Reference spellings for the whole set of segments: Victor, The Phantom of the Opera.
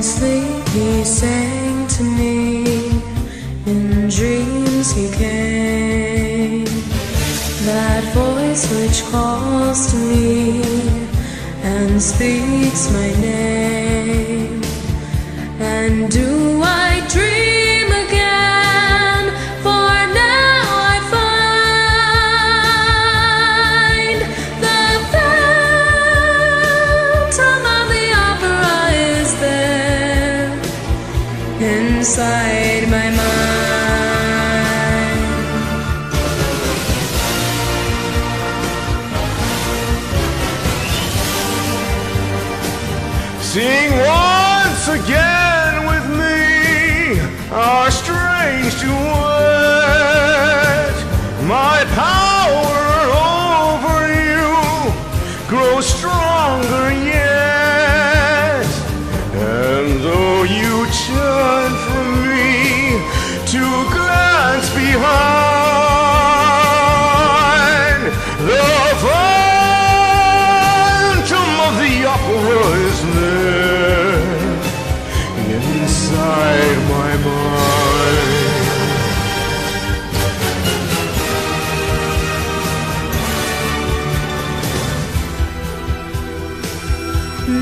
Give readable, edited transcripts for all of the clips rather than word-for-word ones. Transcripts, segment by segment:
In sleep he sang to me, in dreams he came. That voice which calls to me and speaks my name. And do I dream? Inside my mind, sing once again with me our strange duet. My power over you grows stronger yet, and though you turn from me to glance behind, the Phantom of the Opera is there inside my mind.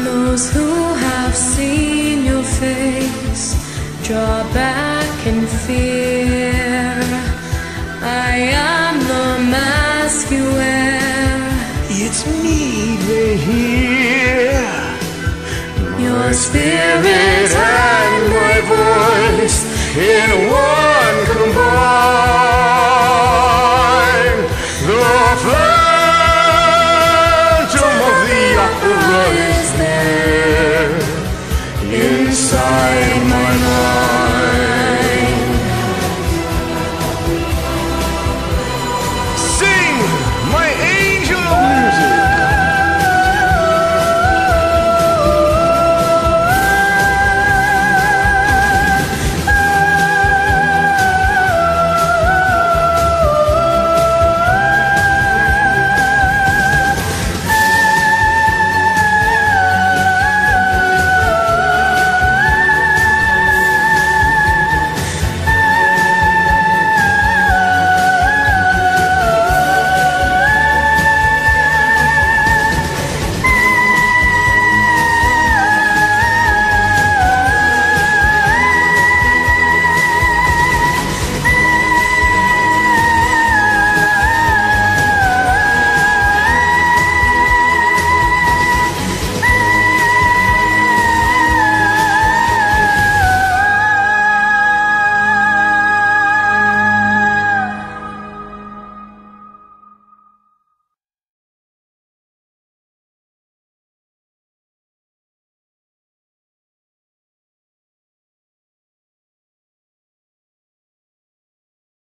Those who have seen your face draw back in fear. I am the mask you wear. It's me they hear. Your spirit and my voice in one combine.